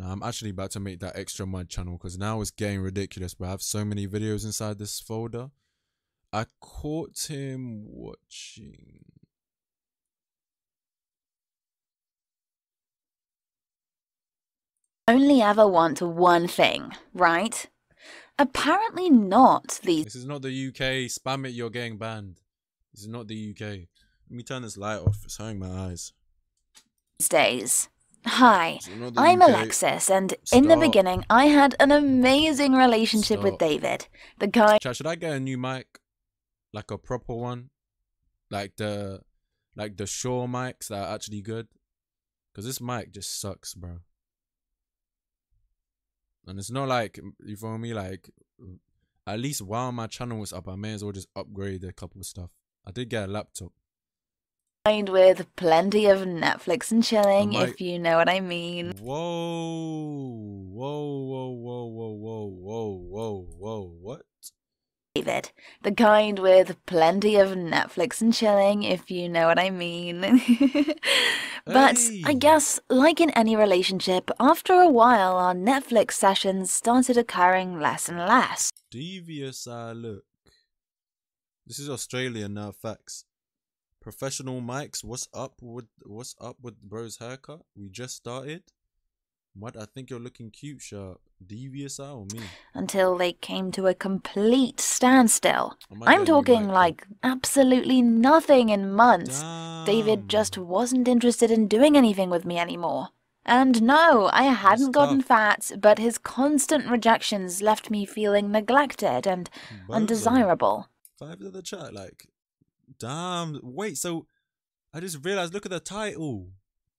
Now I'm actually about to make that extra my channel because now it's getting ridiculous, but I have so many videos inside this folder. I caught him watching. Only ever want one thing, right? Apparently not these. This is not the UK. Spam it, you're getting banned. This is not the UK. Let me turn this light off. It's hurting my eyes. These days. Hi, I'm Alexis, and in the beginning, I had an amazing relationship with David, the guy. Should I get a new mic? Like a proper one? Like the Shure mics that are actually good? Because this mic just sucks, bro. And it's not like, you feel me, like, at least while my channel was up, I may as well just upgrade a couple of stuff. I did get a laptop. With plenty of Netflix and chilling, like, if you know what I mean. Whoa, whoa, whoa, whoa, whoa, whoa, whoa, whoa, whoa, what? David, the kind with plenty of Netflix and chilling, if you know what I mean. But hey. I guess, like in any relationship, after a while our Netflix sessions started occurring less and less. Devious I look. This is Australian now, facts. Professional mics, what's up with bro's haircut? We just started. What, I think you're looking cute, sharp. Devious eye or me? Until they came to a complete standstill. I'm talking like absolutely nothing in months. Damn. David just wasn't interested in doing anything with me anymore. And no, I hadn't gotten fat, but his constant rejections left me feeling neglected and undesirable. Five to the chat, like, damn. Wait, so I just realized, look at the title.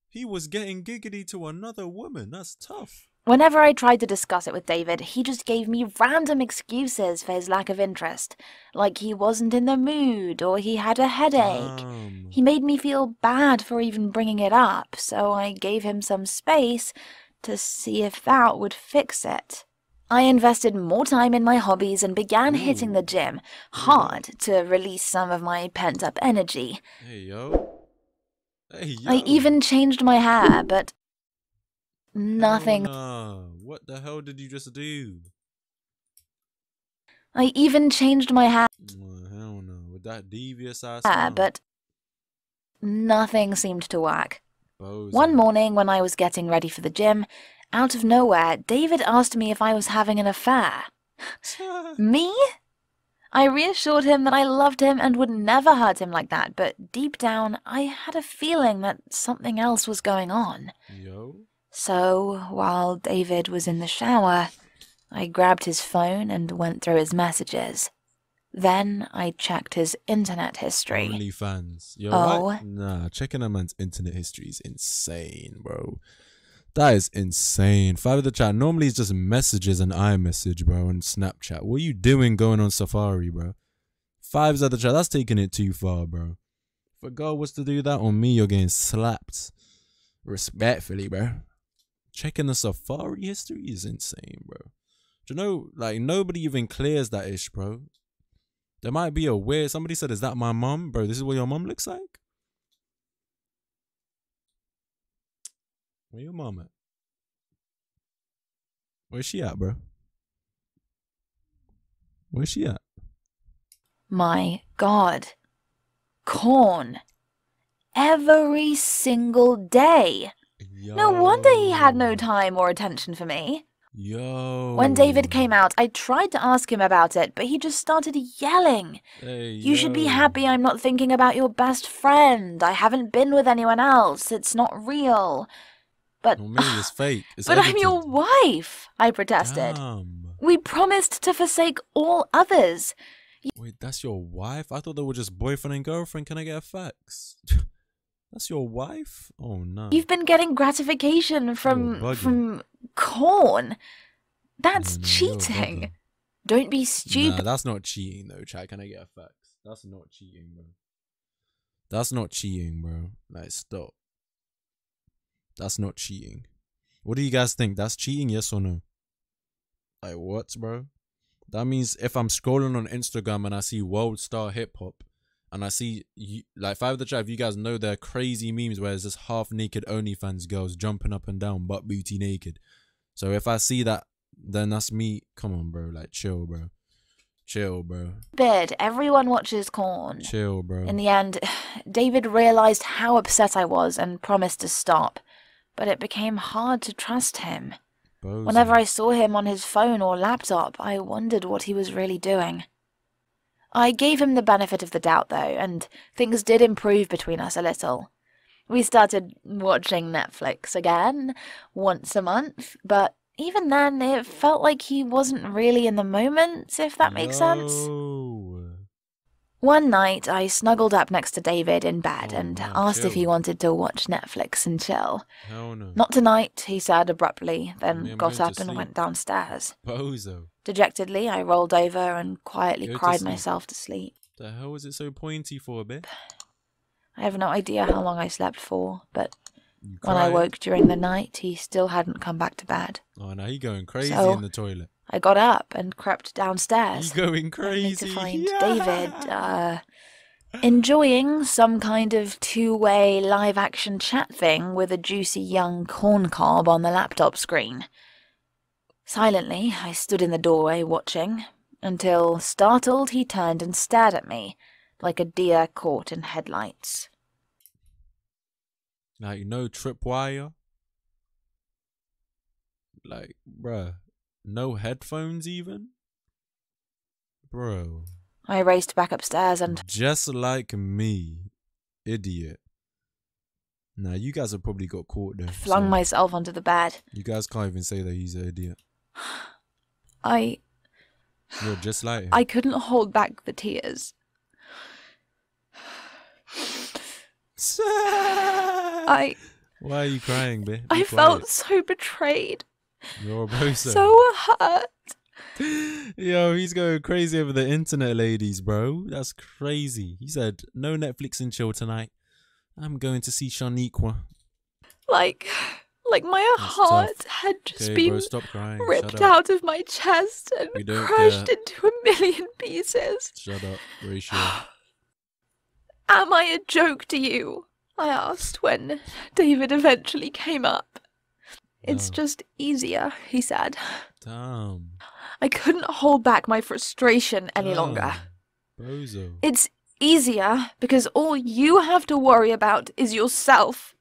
He was getting giggity to another woman. That's tough. Whenever I tried to discuss it with David, he just gave me random excuses for his lack of interest. Like he wasn't in the mood or he had a headache. He made me feel bad for even bringing it up, so I gave him some space to see if that would fix it. I invested more time in my hobbies and began hitting the gym hard to release some of my pent-up energy. Hey, yo. Hey, yo. I even changed my hair, but nothing. What the hell did you just do? I even changed my hair. Hell no, with that devious ass. But nothing seemed to work. Bozo. One morning when I was getting ready for the gym, out of nowhere, David asked me if I was having an affair. Me? I reassured him that I loved him and would never hurt him like that, but deep down, I had a feeling that something else was going on. Yo. So, while David was in the shower, I grabbed his phone and went through his messages. Then I checked his internet history. OnlyFans. Yo, oh. What? Nah, checking a man's internet history is insane, bro. That is insane. Five of the chat. Normally it's just messages and iMessage, bro, and Snapchat. What are you doing going on Safari, bro? Fives of the chat. That's taking it too far, bro. If a girl was to do that on me, you're getting slapped. Respectfully, bro. Checking the Safari history is insane, bro. Do you know, like, nobody even clears that ish, bro. There might be a weird... Somebody said, is that my mum? Bro, this is what your mum looks like? Where your mom at? Where's she at, bro? Where's she at? My God. Corn. Every single day. Yo. No wonder he had no time or attention for me. Yo. When David came out, I tried to ask him about it, but he just started yelling. Hey, you should be happy I'm not thinking about your best friend. I haven't been with anyone else. It's not real. But, it's fake. It's but I'm your wife, I protested. Damn. We promised to forsake all others. Wait, that's your wife? I thought they were just boyfriend and girlfriend. Can I get a fax? That's your wife? Oh, no. You've been getting gratification from corn. That's cheating. Don't be stupid. Nah, that's not cheating, though, chat. Can I get a fax? That's not cheating, bro. That's not cheating, bro. Like, stop. That's not cheating. What do you guys think? That's cheating, yes or no? Like, what, bro? That means if I'm scrolling on Instagram and I see World Star Hip Hop and I see, like, Five of the Chat, if you guys know, there are crazy memes where it's just half naked OnlyFans girls jumping up and down, butt booty naked. So if I see that, then that's me. Come on, bro. Like, chill, bro. Chill, bro. David, everyone watches corn. Chill, bro. In the end, David realized how upset I was and promised to stop. But it became hard to trust him. Bozo. Whenever I saw him on his phone or laptop, I wondered what he was really doing. I gave him the benefit of the doubt, though, and things did improve between us a little. We started watching Netflix again, once a month, but even then, it felt like he wasn't really in the moment, if that makes sense. One night, I snuggled up next to David in bed and asked if he wanted to watch Netflix and chill. Hell no. Not tonight, he said abruptly, then got up and went downstairs. Bozo. Dejectedly, I rolled over and quietly cried myself to sleep. The hell was it so pointy for, bitch? I have no idea how long I slept for, but when I woke during the night, he still hadn't come back to bed. Oh, now you're going crazy in the toilet. I got up and crept downstairs. You're going crazy. To find David enjoying some kind of two-way live-action chat thing with a juicy young corn cob on the laptop screen. Silently, I stood in the doorway watching, until, startled, he turned and stared at me, like a deer caught in headlights. Like, no tripwire? Like, bruh, no headphones even? Bro. I raced back upstairs and... Just like me, idiot. Now, you guys have probably got caught there. Flung myself onto the bed. You guys can't even say that he's an idiot. You're just like him. I couldn't hold back the tears. Why are you crying, bitch? I felt so betrayed. You're a bozo. So hurt. Yo, he's going crazy over the internet, ladies, bro. That's crazy. He said, no Netflix and chill tonight. I'm going to see Shaniqua. Like my heart had just been ripped out of my chest and crushed into a million pieces. Shut up, Rachel. Am I a joke to you? I asked when David eventually came up. It's just easier, he said. Damn. I couldn't hold back my frustration any longer. Bozo. It's easier because all you have to worry about is yourself.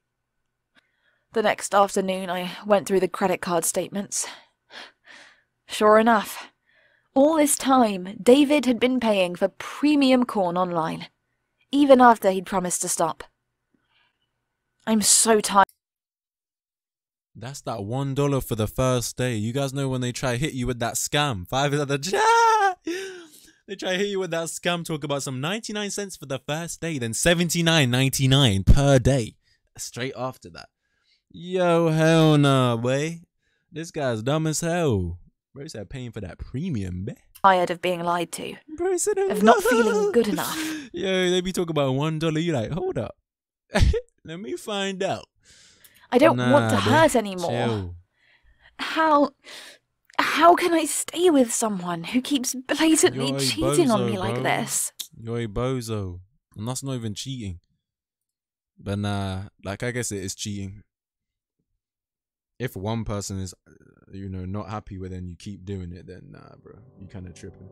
The next afternoon, I went through the credit card statements. Sure enough, all this time, David had been paying for premium corn online, even after he'd promised to stop. I'm so tired. That's that $1 for the first day. You guys know when they try to hit you with that scam. They try to hit you with that scam. Talk about some 99 cents for the first day, then $79.99 per day straight after that. Yo, hell nah, boy. This guy's dumb as hell. Bro said paying for that premium, bae. Tired of being lied to. Bro said of not feeling good enough. Yo, they be talking about $1. You like, hold up. Let me find out. I don't want to hurt anymore. Chill. How can I stay with someone who keeps blatantly cheating on me like this? You're a bozo. And that's not even cheating. But nah, like, I guess it is cheating. If one person is, you know, not happy with it and you keep doing it, then nah, bro, you kind of tripping.